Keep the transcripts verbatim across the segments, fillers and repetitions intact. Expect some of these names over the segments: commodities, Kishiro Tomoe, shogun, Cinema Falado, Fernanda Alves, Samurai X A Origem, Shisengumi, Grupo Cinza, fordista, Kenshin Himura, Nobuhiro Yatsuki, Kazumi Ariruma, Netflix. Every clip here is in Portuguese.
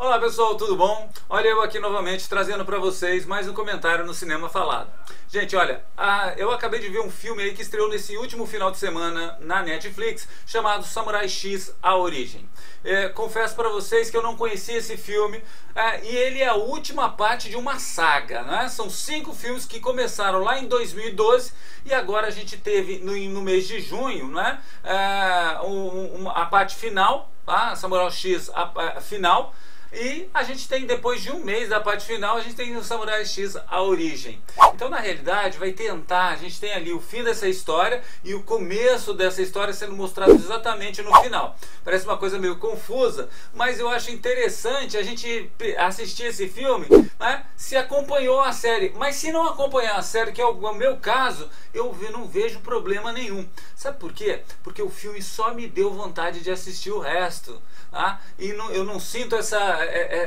Olá pessoal, tudo bom? Olha eu aqui novamente trazendo para vocês mais um comentário no Cinema Falado. Gente, olha, a, eu acabei de ver um filme aí que estreou nesse último final de semana na Netflix, chamado Samurai X A Origem. É, confesso para vocês que eu não conhecia esse filme, é, e ele é a última parte de uma saga, né? São cinco filmes que começaram lá em dois mil e doze e agora a gente teve no, no mês de junho, né? É, um, um, a parte final, tá? Samurai X a, a, final. E a gente tem, depois de um mês da parte final, a gente tem o Samurai X A Origem. Então, na realidade, vai tentar, a gente tem ali o fim dessa história e o começo dessa história sendo mostrado exatamente no final. Parece uma coisa meio confusa, mas eu acho interessante a gente assistir esse filme, né? Se acompanhou a série, mas se não acompanhar a série, que é o meu caso, eu não vejo problema nenhum. Sabe por quê? Porque o filme só me deu vontade de assistir o resto, tá? E não, eu não sinto essa...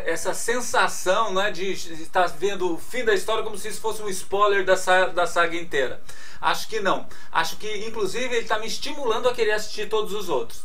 essa sensação, né, de estar vendo o fim da história como se isso fosse um spoiler da saga, da saga inteira. Acho que não. Acho que, inclusive, ele está me estimulando a querer assistir todos os outros.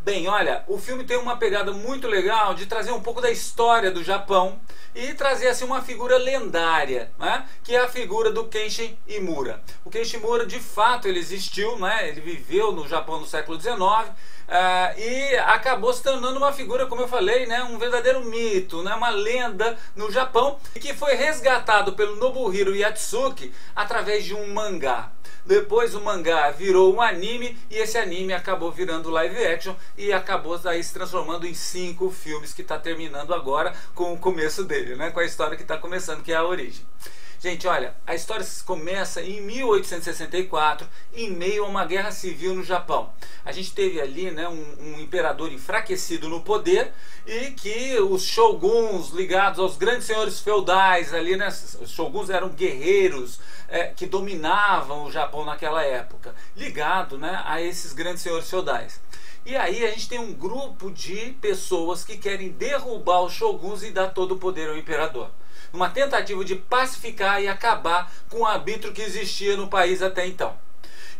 Bem, olha, o filme tem uma pegada muito legal de trazer um pouco da história do Japão e trazer assim uma figura lendária, né? Que é a figura do Kenshin Himura. O Kenshin Himura, de fato, ele existiu, né? Ele viveu no Japão no século dezenove uh, e acabou se tornando uma figura, como eu falei, né? Um verdadeiro mito, né? Uma lenda no Japão, e que foi resgatado pelo Nobuhiro Yatsuki através de um mangá. Depois o mangá virou um anime e esse anime acabou virando live action e acabou daí se transformando em cinco filmes que está terminando agora com o começo dele, né? Com a história que está começando, que é a origem. Gente, olha, a história começa em mil oitocentos e sessenta e quatro, em meio a uma guerra civil no Japão. A gente teve ali, né, um, um imperador enfraquecido no poder e que os shoguns ligados aos grandes senhores feudais ali, né, os shoguns eram guerreiros é, que dominavam o Japão naquela época, ligado, né, a esses grandes senhores feudais. E aí a gente tem um grupo de pessoas que querem derrubar os shoguns e dar todo o poder ao imperador, numa tentativa de pacificar e acabar com o arbítrio que existia no país até então.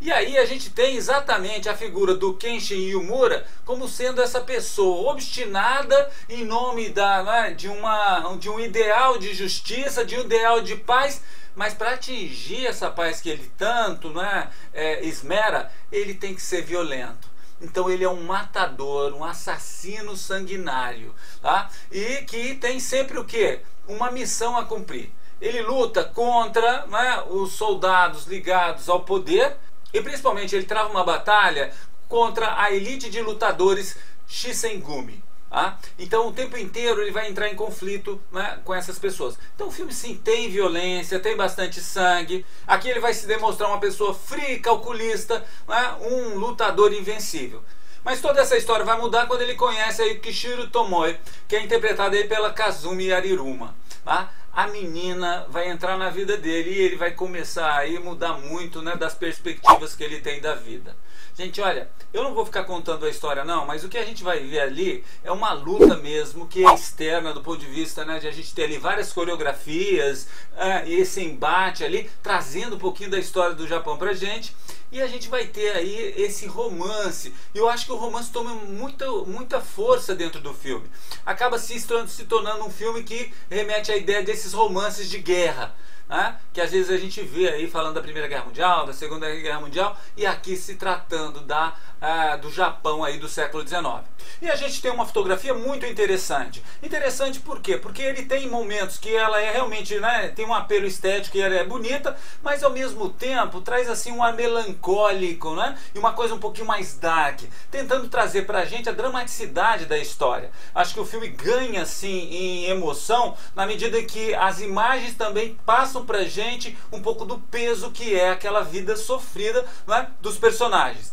E aí a gente tem exatamente a figura do Kenshin Himura como sendo essa pessoa obstinada em nome da, né, de, uma, de um ideal de justiça, de um ideal de paz, mas para atingir essa paz que ele tanto, né, é, esmera, ele tem que ser violento. Então ele é um matador, um assassino sanguinário, tá? E que tem sempre o quê? Uma missão a cumprir. Ele luta contra, né, os soldados ligados ao poder e principalmente ele trava uma batalha contra a elite de lutadores Shisengumi. Ah, então o tempo inteiro ele vai entrar em conflito, né, com essas pessoas. Então o filme sim tem violência, tem bastante sangue. Aqui ele vai se demonstrar uma pessoa fria e calculista, né, um lutador invencível. Mas toda essa história vai mudar quando ele conhece aí Kishiro Tomoe, que é interpretada aí pela Kazumi Ariruma, tá? A menina vai entrar na vida dele e ele vai começar aí mudar muito, né, das perspectivas que ele tem da vida. Gente, olha, eu não vou ficar contando a história não, mas o que a gente vai ver ali é uma luta mesmo que é externa do ponto de vista, né, de a gente ter ali várias coreografias uh, e esse embate ali, trazendo um pouquinho da história do Japão pra gente. E a gente vai ter aí esse romance. E eu acho que o romance toma muita, muita força dentro do filme. Acaba se, se tornando um filme que remete à ideia desses romances de guerra, né? Que às vezes a gente vê aí falando da Primeira Guerra Mundial, da Segunda Guerra Mundial, e aqui se tratando da, ah, do Japão aí do século dezenove. E a gente tem uma fotografia muito interessante. Interessante por quê? Porque ele tem momentos que ela é realmente, né, tem um apelo estético e ela é bonita, mas ao mesmo tempo traz assim um ar melancólico, né, e uma coisa um pouquinho mais dark, tentando trazer pra gente a dramaticidade da história. Acho que o filme ganha assim em emoção na medida que as imagens também passam pra gente um pouco do peso que é aquela vida sofrida, né, dos personagens.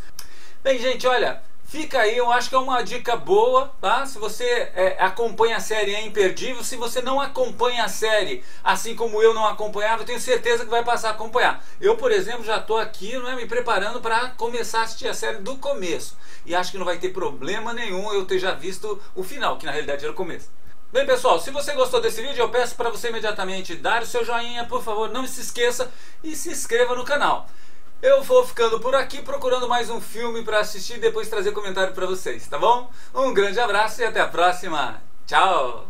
Bem, gente, olha, fica aí, eu acho que é uma dica boa, tá? Se você é, acompanha a série, é imperdível. Se você não acompanha a série, assim como eu não acompanhava, eu tenho certeza que vai passar a acompanhar. Eu, por exemplo, já estou aqui, né, me preparando para começar a assistir a série do começo. E acho que não vai ter problema nenhum eu ter já visto o final, que na realidade era o começo. Bem, pessoal, se você gostou desse vídeo, eu peço para você imediatamente dar o seu joinha, por favor, não se esqueça, e se inscreva no canal. Eu vou ficando por aqui procurando mais um filme para assistir e depois trazer comentário para vocês, tá bom? Um grande abraço e até a próxima. Tchau!